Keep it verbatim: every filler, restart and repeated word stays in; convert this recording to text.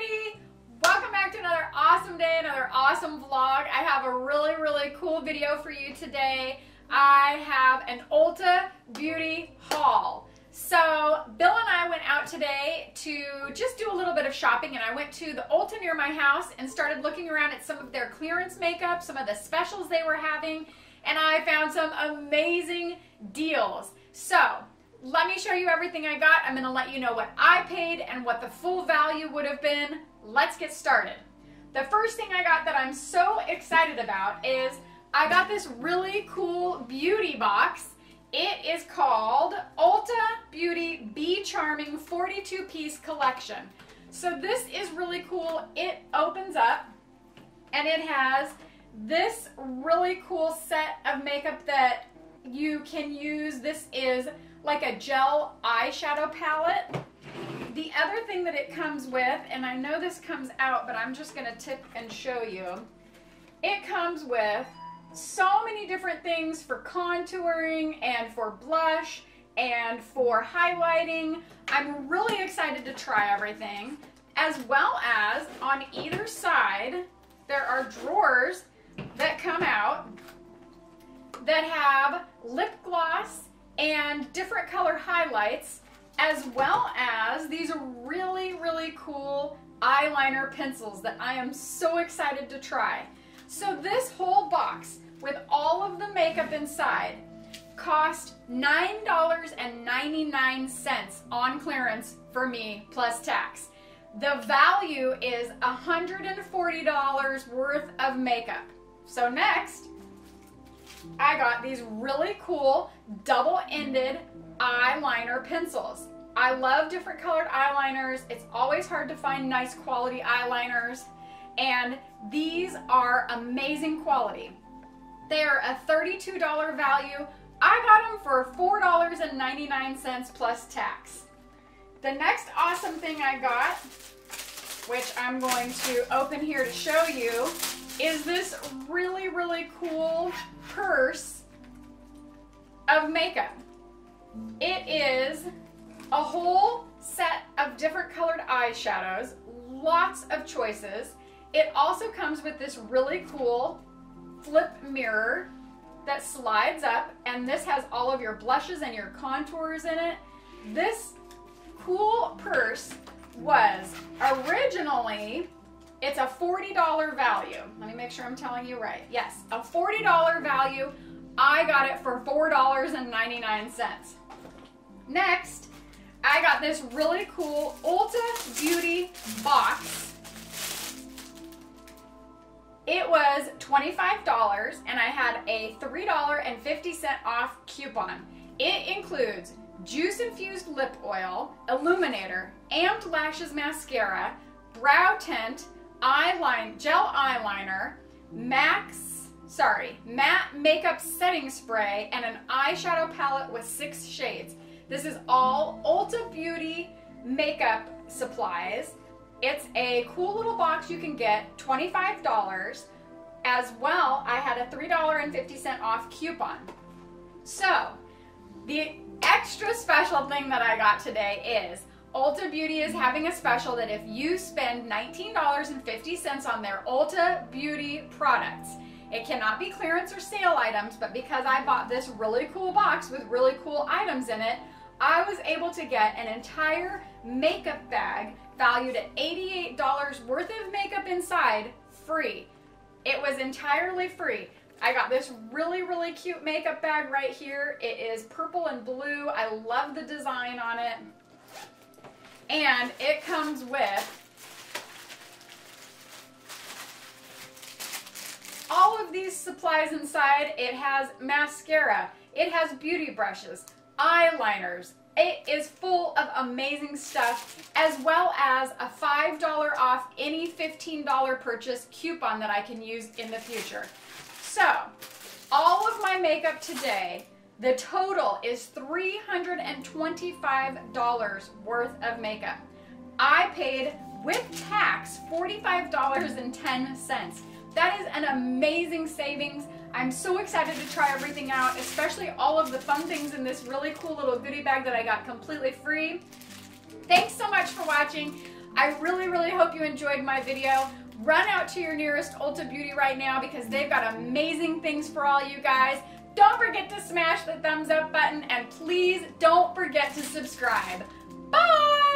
Beauty! Welcome back to another awesome day, another awesome vlog. I have a really, really cool video for you today. I have an Ulta Beauty haul. So Bill and I went out today to just do a little bit of shopping, and I went to the Ulta near my house and started looking around at some of their clearance makeup, some of the specials they were having, and I found some amazing deals. So let me show you everything I got. I'm going to let you know what I paid and what the full value would have been. Let's get started. The first thing I got that I'm so excited about is I got this really cool beauty box. It is called Ulta Beauty Be Charming forty-two piece Collection. So this is really cool. It opens up and it has this really cool set of makeup that you can use. This is like a gel eyeshadow palette. The other thing that it comes with, and I know this comes out, but I'm just gonna tip and show you, it comes with so many different things for contouring and for blush and for highlighting. I'm really excited to try everything, as well as on either side there are drawers that come out that have lip gloss and different color highlights, as well as these really, really cool eyeliner pencils that I am so excited to try. So this whole box with all of the makeup inside cost nine ninety-nine on clearance for me plus tax. The value is one hundred forty dollars worth of makeup. So next, I got these really cool double-ended eyeliner pencils. I love different colored eyeliners. It's always hard to find nice quality eyeliners, and these are amazing quality. They're a thirty-two dollar value. I got them for four ninety-nine plus tax. The next awesome thing I got, which I'm going to open here to show you, is this really, really cool purse of makeup. It is a whole set of different colored eyeshadows, lots of choices. It also comes with this really cool flip mirror that slides up, and this has all of your blushes and your contours in it. This cool purse was originally, it's a forty dollar value. Let me make sure I'm telling you right. Yes, a forty dollar value. I got it for four ninety-nine. Next, I got this really cool Ulta Beauty box. It was twenty-five dollars, and I had a three fifty off coupon. It includes juice-infused lip oil, illuminator, Amped Lashes mascara, brow tint, eyeliner, gel eyeliner, max, sorry, matte makeup setting spray, and an eyeshadow palette with six shades. This is all Ulta Beauty makeup supplies. It's a cool little box you can get, twenty-five dollars. As well, I had a three fifty off coupon. So, the extra special thing that I got today is Ulta Beauty is having a special that if you spend nineteen fifty on their Ulta Beauty products, it cannot be clearance or sale items, but because I bought this really cool box with really cool items in it, I was able to get an entire makeup bag valued at eighty-eight dollars worth of makeup inside free. It was entirely free. I got this really, really cute makeup bag right here. It is purple and blue. I love the design on it. And it comes with all of these supplies inside. It has mascara, it has beauty brushes, eyeliners. It is full of amazing stuff, as well as a five dollar off any fifteen dollar purchase coupon that I can use in the future. So, all of my makeup today, the total is three hundred twenty-five dollars worth of makeup. I paid with tax forty-five dollars and ten cents. That is an amazing savings. I'm so excited to try everything out, especially all of the fun things in this really cool little goodie bag that I got completely free. Thanks so much for watching. I really, really hope you enjoyed my video. Run out to your nearest Ulta Beauty right now because they've got amazing things for all you guys. Don't forget to smash the thumbs up button, and please don't forget to subscribe. Bye!